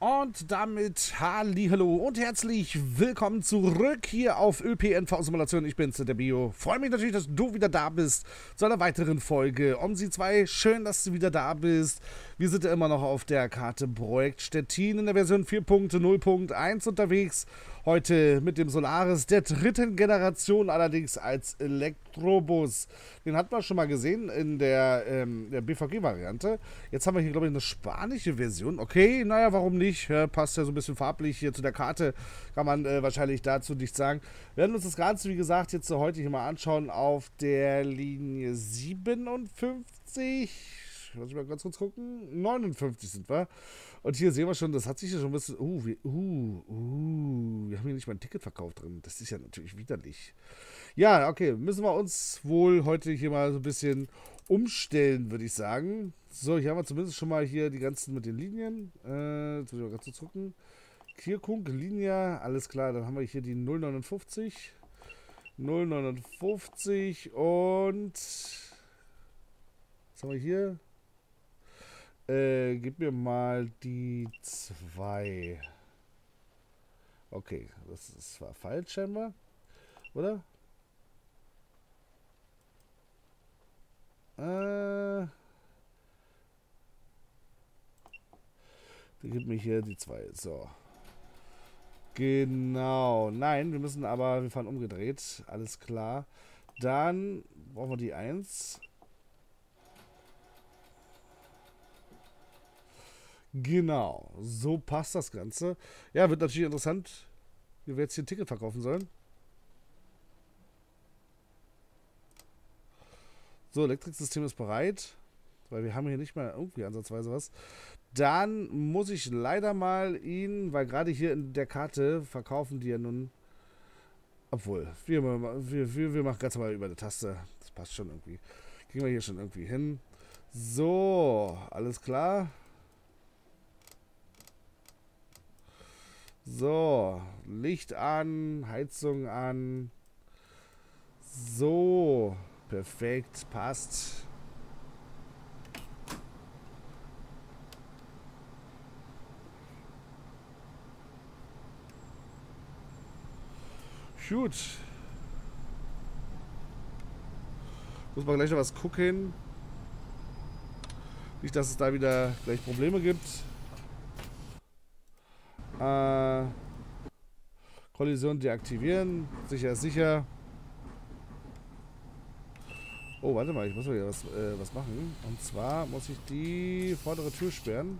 Und damit hallihallo und herzlich willkommen zurück hier auf ÖPNV-Simulation. Ich bin's, der Bio. Freue mich natürlich, dass du wieder da bist zu einer weiteren Folge. OMSI 2, schön, dass du wieder da bist. Wir sind ja immer noch auf der Karte Projekt Stettin in der Version 4.0.1 unterwegs. Heute mit dem Solaris der dritten Generation, allerdings als Elektrobus. Den hatten wir schon mal gesehen in der BVG-Variante. Jetzt haben wir hier, glaube ich, eine spanische Version. Okay, naja, warum nicht? Passt ja so ein bisschen farblich hier zu der Karte, kann man wahrscheinlich dazu nichts sagen. Wir werden uns das Ganze, wie gesagt, jetzt heute hier mal anschauen auf der Linie 57. Lass mich mal ganz kurz gucken. 59 sind wir. Und hier sehen wir schon, das hat sich ja schon ein bisschen... wir haben hier nicht mal ein Ticketverkauf drin. Das ist ja natürlich widerlich. Ja, okay, müssen wir uns wohl heute hier mal so ein bisschen umstellen, würde ich sagen. So, hier haben wir zumindest schon mal hier die ganzen mit den Linien. Jetzt muss ich mal ganz kurz gucken. Kirkunk, Linie, alles klar. Dann haben wir hier die 059. 059 und... Was haben wir hier? Gib mir mal die 2. Okay, das war falsch scheinbar. Oder? Der gibt mir hier die 2. So. Genau. Nein, wir müssen aber... Wir fahren umgedreht. Alles klar. Dann brauchen wir die 1. Genau. So passt das Ganze. Ja, wird natürlich interessant, wie wir jetzt hier ein Ticket verkaufen sollen. So, Elektriksystem ist bereit, weil wir haben hier nicht mal irgendwie ansatzweise was. Dann muss ich leider mal ihn, weil gerade hier in der Karte verkaufen die ja nun... Obwohl, wir machen ganz mal über eine Taste. Das passt schon irgendwie. Kriegen wir hier schon irgendwie hin. So, alles klar. So, Licht an, Heizung an. So... Perfekt, passt. Gut. Muss man gleich noch was gucken. Nicht, dass es da wieder gleich Probleme gibt. Kollision deaktivieren. Sicher ist sicher. Oh, warte mal, ich muss mal hier was machen. Und zwar muss ich die vordere Tür sperren.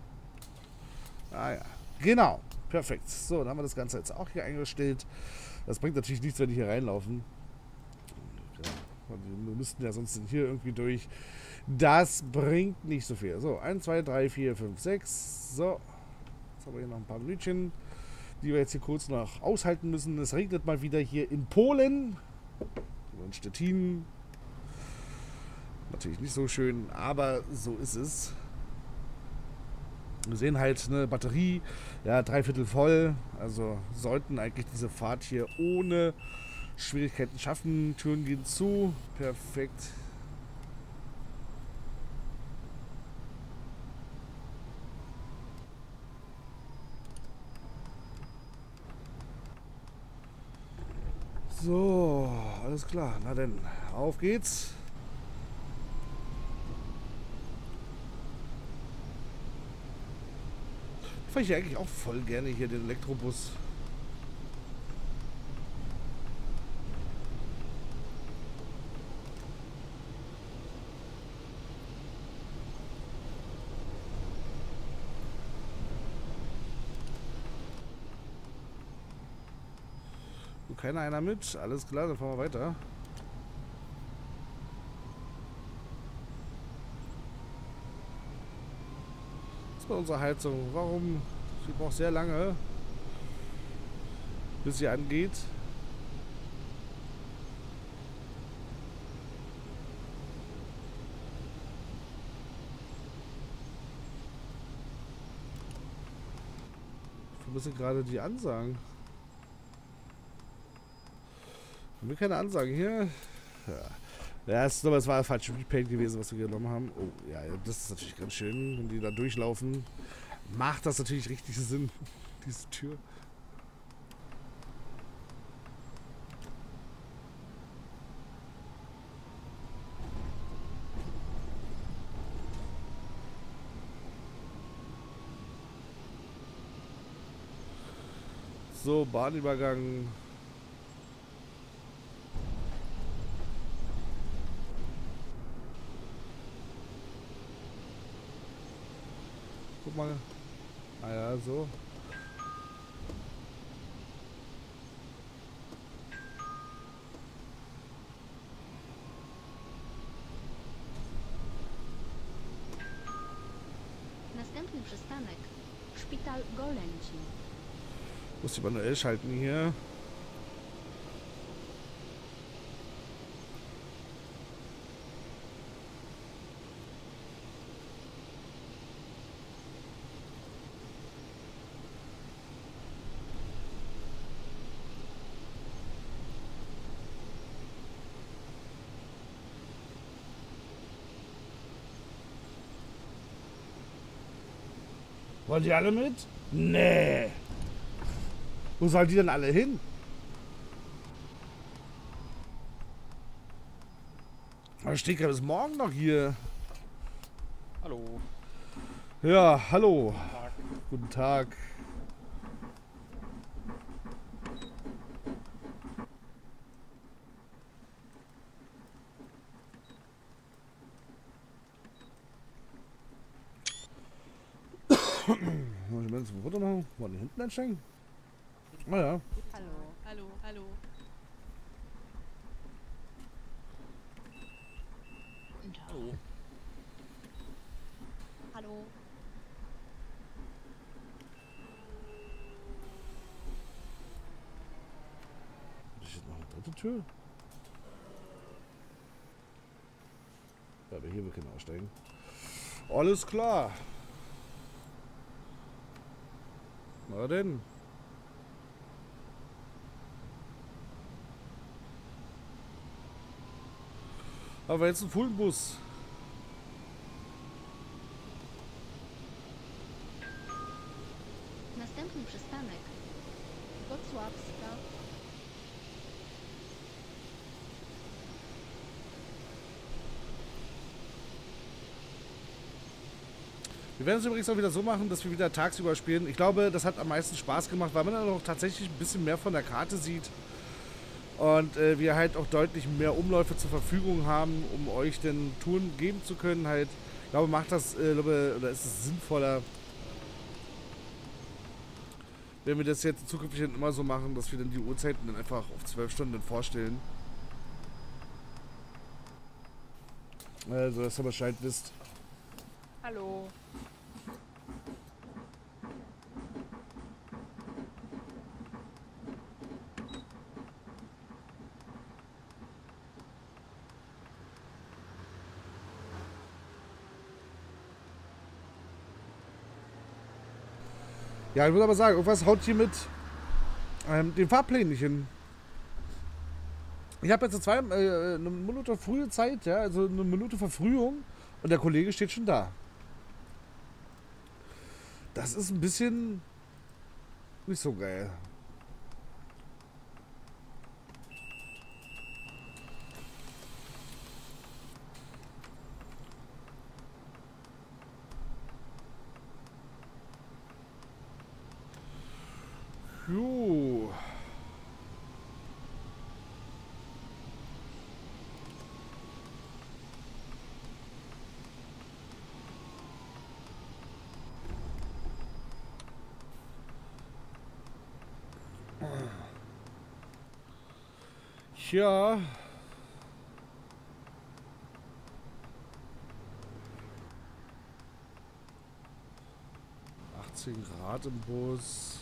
Ah ja, genau. Perfekt. So, dann haben wir das Ganze jetzt auch hier eingestellt. Das bringt natürlich nichts, wenn die hier reinlaufen. Ja, wir müssten ja sonst hier irgendwie durch. Das bringt nicht so viel. So, 1, 2, 3, 4, 5, 6. So, jetzt haben wir hier noch ein paar Minütchen, die wir jetzt hier kurz noch aushalten müssen. Es regnet mal wieder hier in Polen. In Stettin. Natürlich nicht so schön, aber so ist es. Wir sehen halt eine Batterie, ja, 3/4 voll. Also sollten eigentlich diese Fahrt hier ohne Schwierigkeiten schaffen. Türen gehen zu, perfekt. So, alles klar. Na denn, auf geht's. Fahre ich eigentlich auch voll gerne hier den Elektrobus. So, keiner einer mit, alles klar, dann fahren wir weiter. Unsere Heizung. Warum? Sie braucht sehr lange, bis sie angeht. Ich vermisse gerade die Ansagen. Haben wir keine Ansagen hier? Ja. Ja, es war falsch Repaint gewesen, was wir genommen haben. Oh, ja, das ist natürlich ganz schön, wenn die da durchlaufen. macht das natürlich richtig Sinn, diese Tür. So, Bahnübergang. Guck mal. Ah ja, so. Następny przystanek. Szpital Golęcin. Muss ich manuell schalten hier. Wollt ihr alle mit? Nee. Wo sollen die denn alle hin? Aber steht gerade bis morgen noch hier. Hallo. Ja, hallo. Guten Tag. Guten Tag. Wollen wir jetzt ein Foto machen? Wollen wir hinten einsteigen? Ah ja. Hallo, hallo, hallo. Guten Tag. Hallo. Hallo. Ist jetzt noch eine dritte Tür? Ja, aber hier, wir können aussteigen. Alles klar. Na denn. Aber jetzt ein Fullbus. Następny przystanek. Gotsłapska. Wir werden es übrigens auch wieder so machen, dass wir wieder tagsüber spielen. Ich glaube, das hat am meisten Spaß gemacht, weil man dann auch tatsächlich ein bisschen mehr von der Karte sieht. Und wir halt auch deutlich mehr Umläufe zur Verfügung haben, um euch denn Touren geben zu können. Halt, ich glaube, macht das, oder ist es sinnvoller, wenn wir das jetzt zukünftig immer so machen, dass wir dann die Uhrzeiten dann einfach auf 12 Stunden vorstellen. Also, dass ihr Bescheid wisst. Hallo. Ja, ich würde aber sagen, irgendwas haut hier mit den Fahrplänen nicht hin. Ich habe jetzt eine Minute frühe Zeit, ja, also eine Minute Verfrühung und der Kollege steht schon da. Das ist ein bisschen nicht so geil. Jo. Tja. Achtzehn Grad im Bus.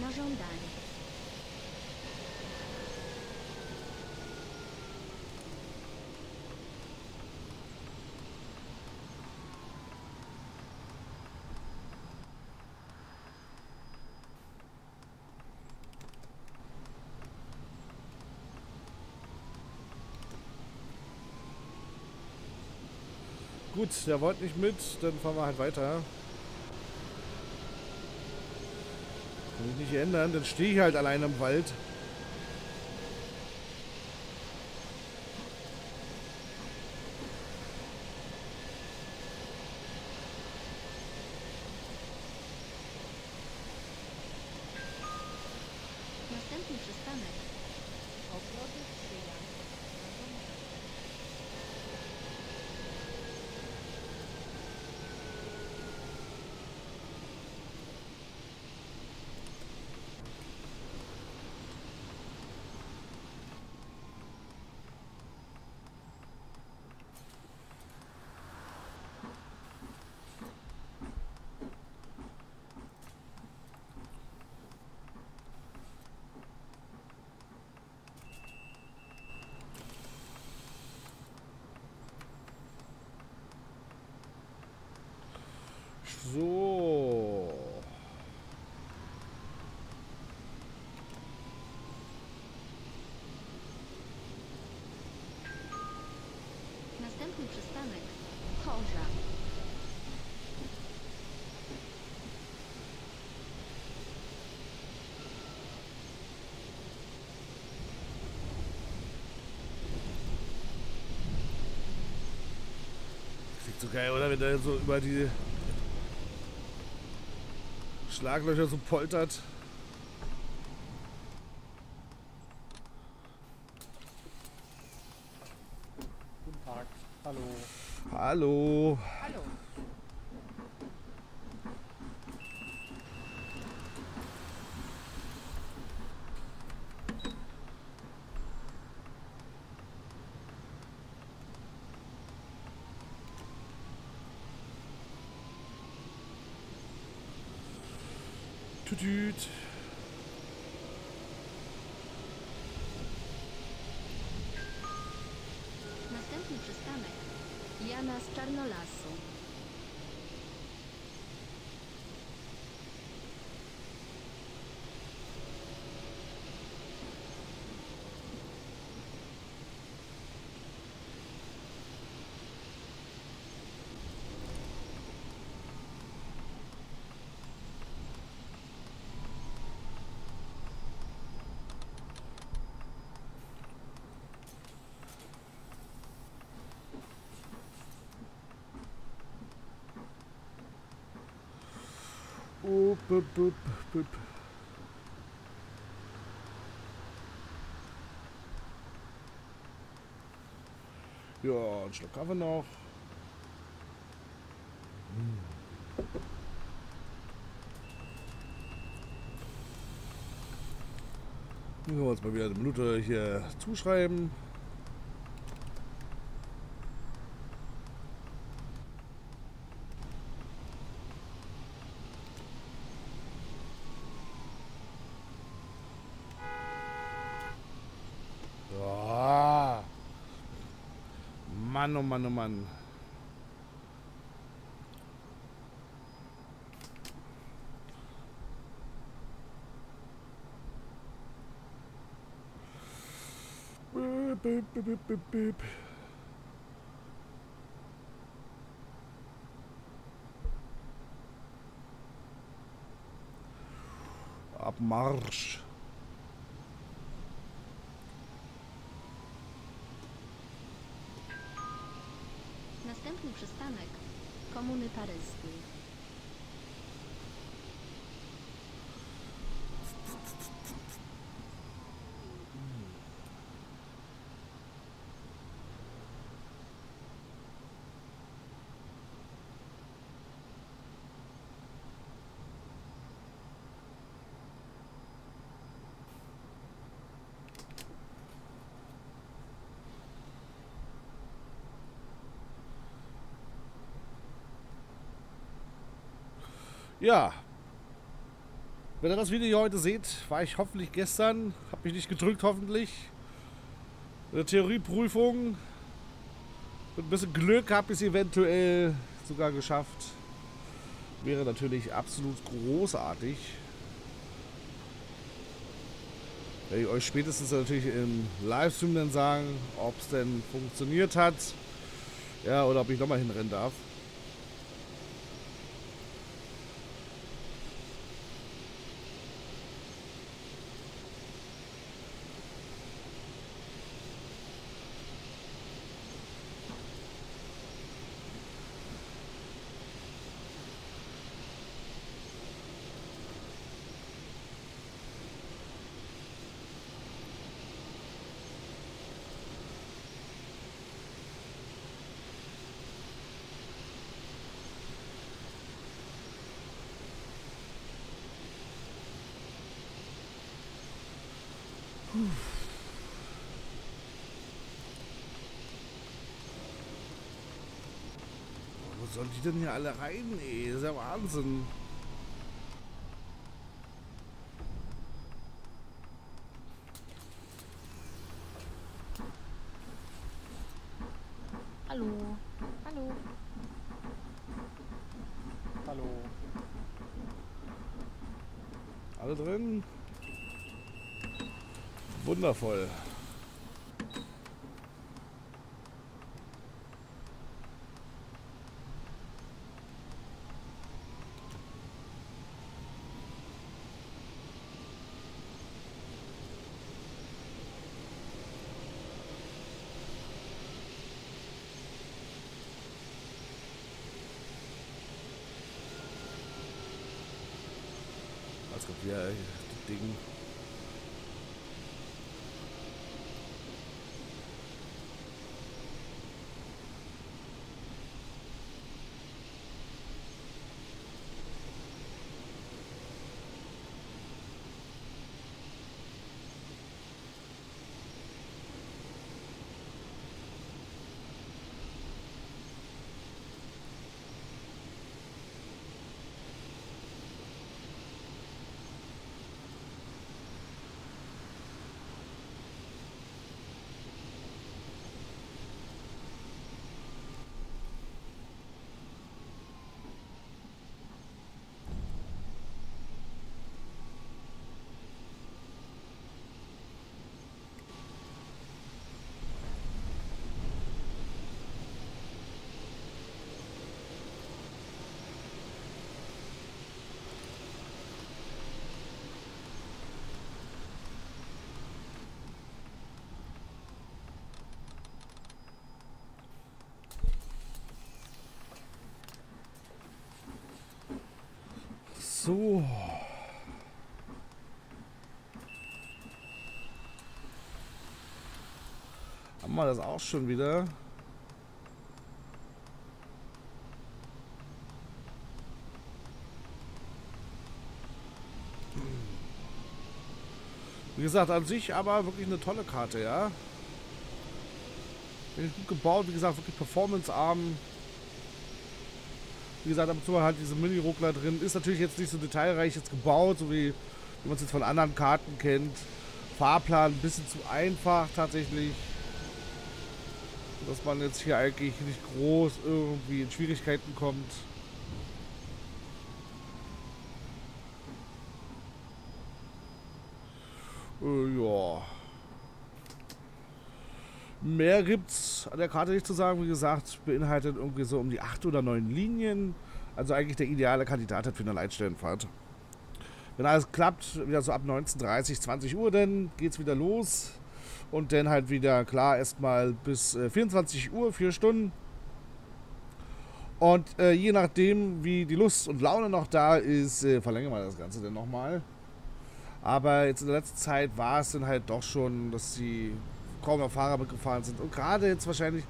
Na żądanie. Gut, der wollte nicht mit, dann fahren wir halt weiter. Kann ich nicht ändern, dann stehe ich halt alleine im Wald. So. Następny przystanek. Chorza. Klingt so geil, oder? Wenn da so über die Schlaglöcher so poltert. Guten Tag. Hallo. Hallo. Hallo. Tütüt. Następny przystanek. Jana z Czarnolasu. Oh, bup, bup, bup. Ja, einen Schluck Kaffee noch. Dann können wir uns mal wieder eine Minute hier zuschreiben. Mann, oh Mann, oh Mann. Bip, bip, bip, bip, bip. Abmarsch. Następny przystanek Komuny Paryskiej. Ja, wenn ihr das Video heute seht, war ich hoffentlich gestern, habe mich nicht gedrückt hoffentlich. Eine Theorieprüfung, mit ein bisschen Glück habe ich es eventuell sogar geschafft. Wäre natürlich absolut großartig. Werde ich euch spätestens natürlich im Livestream dann sagen, ob es denn funktioniert hat. Ja, oder ob ich nochmal hinrennen darf. Wo sollen die denn hier alle rein, ey? Das ist ja Wahnsinn. Hallo. Hallo. Hallo. Alle drin? Wundervoll. Was kommt hier, das Ding? So. Haben wir das auch schon wieder? Wie gesagt, an sich aber wirklich eine tolle Karte, ja. Wirklich gut gebaut, wie gesagt, wirklich performancearm. Wie gesagt, ab und zu halt diese Mini-Ruckler drin. Ist natürlich jetzt nicht so detailreich jetzt gebaut, so wie man es jetzt von anderen Karten kennt. Fahrplan ein bisschen zu einfach tatsächlich. Dass man jetzt hier eigentlich nicht groß irgendwie in Schwierigkeiten kommt. Ja. Mehr gibt's an der Karte nicht zu sagen. Wie gesagt, beinhaltet irgendwie so um die 8 oder 9 Linien. Also eigentlich der ideale Kandidat für eine Leitstellenfahrt. Wenn alles klappt, wieder so ab 19:30, 20 Uhr, dann geht's wieder los. Und dann halt wieder, klar, erstmal bis 24 Uhr, 4 Stunden. Und je nachdem, wie die Lust und Laune noch da ist, verlängern wir das Ganze dann nochmal. Aber jetzt in der letzten Zeit war es dann halt doch schon, dass die kaum noch Fahrer mitgefahren sind. Und gerade jetzt wahrscheinlich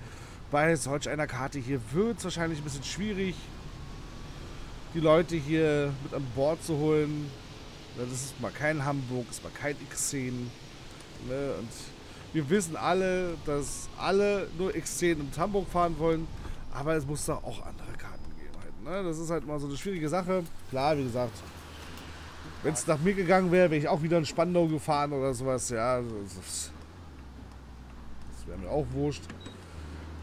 bei solch einer Karte hier wird es wahrscheinlich ein bisschen schwierig, die Leute hier mit an Bord zu holen. Das ist mal kein Hamburg, ist mal kein X10. Ne? Und wir wissen alle, dass alle nur X10 und Hamburg fahren wollen, aber es muss da auch andere Karten geben. Halt, ne? Das ist halt mal so eine schwierige Sache. Klar, wie gesagt, wenn es nach mir gegangen wäre, wäre ich auch wieder in Spandau gefahren oder sowas. Ja, wäre mir auch wurscht.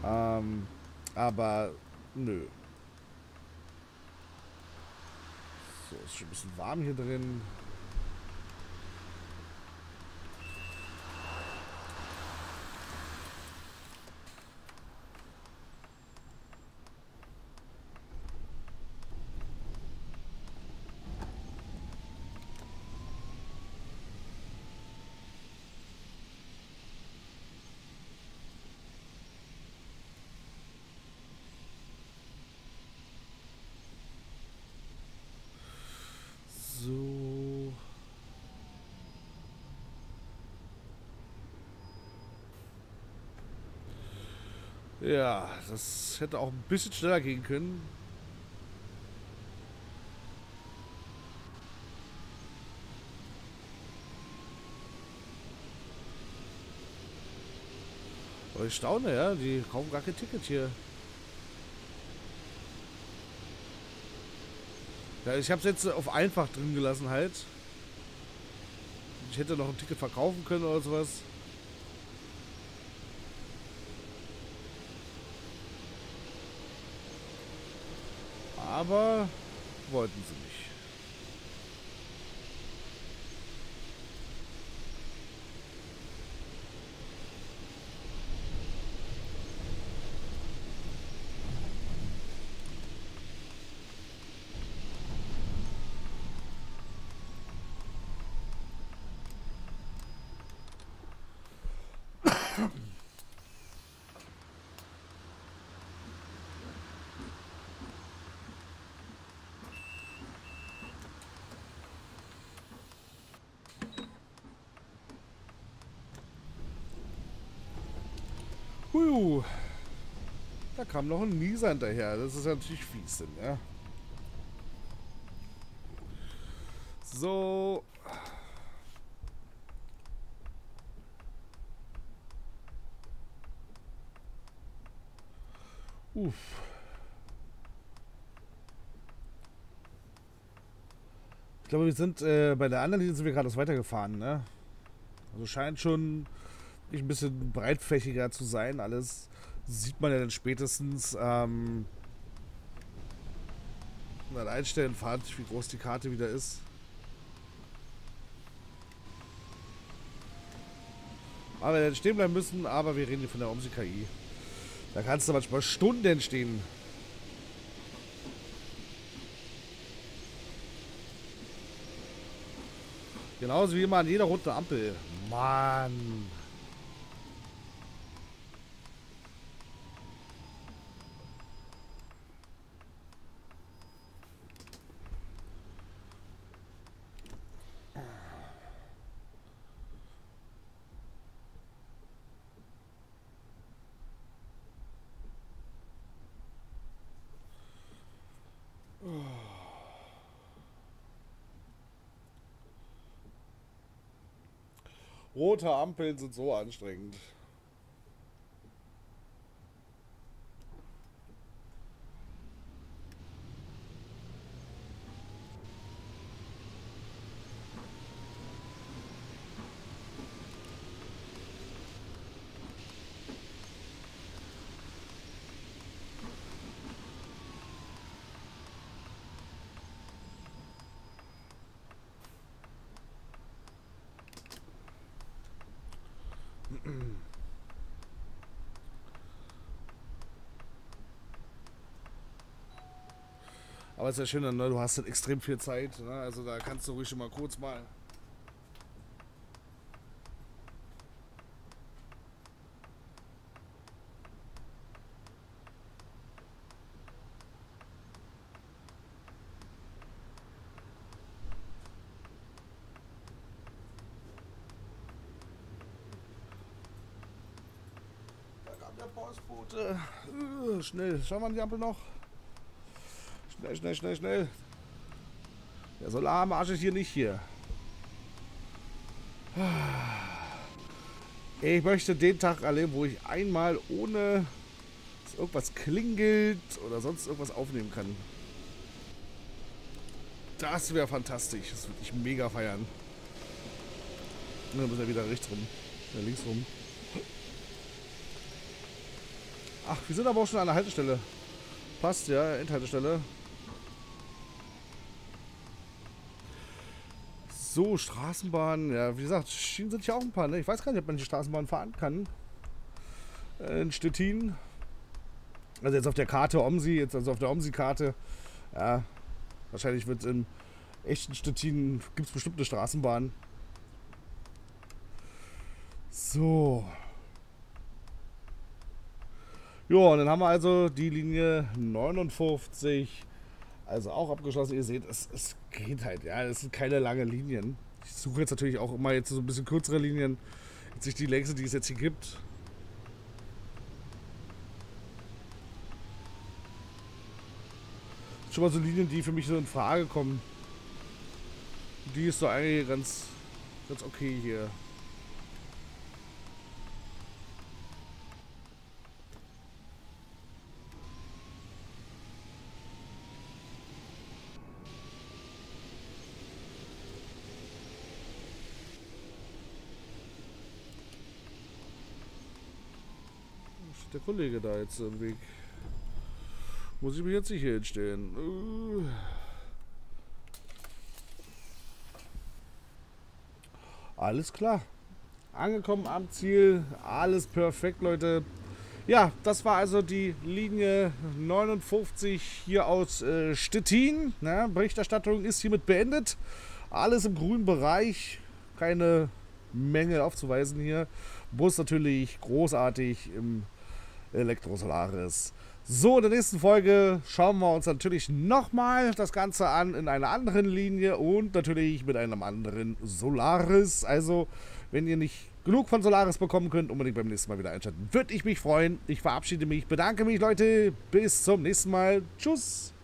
Aber nö. So, ist schon ein bisschen warm hier drin. Ja, das hätte auch ein bisschen schneller gehen können. Aber ich staune, ja, die kaufen gar kein Ticket hier. Ja, ich habe es jetzt auf einfach drin gelassen halt. Ich hätte noch ein Ticket verkaufen können oder sowas. Aber wollten sie nicht. Da kam noch ein Nieser hinterher. Das ist natürlich fies, denn, ja. So. Uff. Ich glaube, wir sind bei der anderen Linie sind wir geradeaus weitergefahren, ne? Also scheint schon ein bisschen breitflächiger zu sein, alles sieht man ja dann spätestens an Einstellenfahrt, wie groß die Karte wieder ist. Aber wir hätten stehen bleiben müssen, aber wir reden hier von der OMSI KI. Da kannst du manchmal Stunden stehen. Genauso wie immer an jeder roten Ampel. Mann! Rote Ampeln sind so anstrengend. Aber es ist ja schön, ne? Du hast halt extrem viel Zeit, ne? Also da kannst du ruhig schon mal kurz mal. Da kam der Postbote. Schnell, schauen wir an die Ampel noch. Schnell, schnell, schnell, schnell. Der Solarmarsch ist hier nicht hier. Ich möchte den Tag erleben, wo ich einmal ohne dass irgendwas klingelt oder sonst irgendwas aufnehmen kann. Das wäre fantastisch. Das würde ich mega feiern. Dann muss er wieder rechts rum. Ja, links rum. Ach, wir sind aber auch schon an der Haltestelle. Passt ja, Endhaltestelle. So, Straßenbahn, ja, wie gesagt, Schienen sind ja auch ein paar, ne? Ich weiß gar nicht, ob man die Straßenbahn fahren kann. In Stettin. Also jetzt auf der Karte OMSI, jetzt also auf der OMSI-Karte. Ja, wahrscheinlich wird im echten Stettin, gibt es bestimmt eine Straßenbahn. So. Ja, und dann haben wir also die Linie 59, also auch abgeschlossen. Ihr seht, es geht halt, ja, es sind keine langen Linien. Ich suche jetzt natürlich auch immer jetzt so ein bisschen kürzere Linien, jetzt nicht die längste, die es jetzt hier gibt. schon mal so Linien, die für mich so in Frage kommen. Die ist doch eigentlich ganz okay hier. Der Kollege da jetzt im Weg. Muss ich mich jetzt nicht hier hinstellen? Alles klar. Angekommen am Ziel. Alles perfekt, Leute. Ja, das war also die Linie 59 hier aus Stettin. Na, Berichterstattung ist hiermit beendet. Alles im grünen Bereich. Keine Mängel aufzuweisen hier. Bus natürlich großartig im Elektro-Solaris. So, in der nächsten Folge schauen wir uns natürlich nochmal das Ganze an in einer anderen Linie und natürlich mit einem anderen Solaris. Also, wenn ihr nicht genug von Solaris bekommen könnt, unbedingt beim nächsten Mal wieder einschalten. Würde ich mich freuen. Ich verabschiede mich, bedanke mich, Leute. Bis zum nächsten Mal. Tschüss.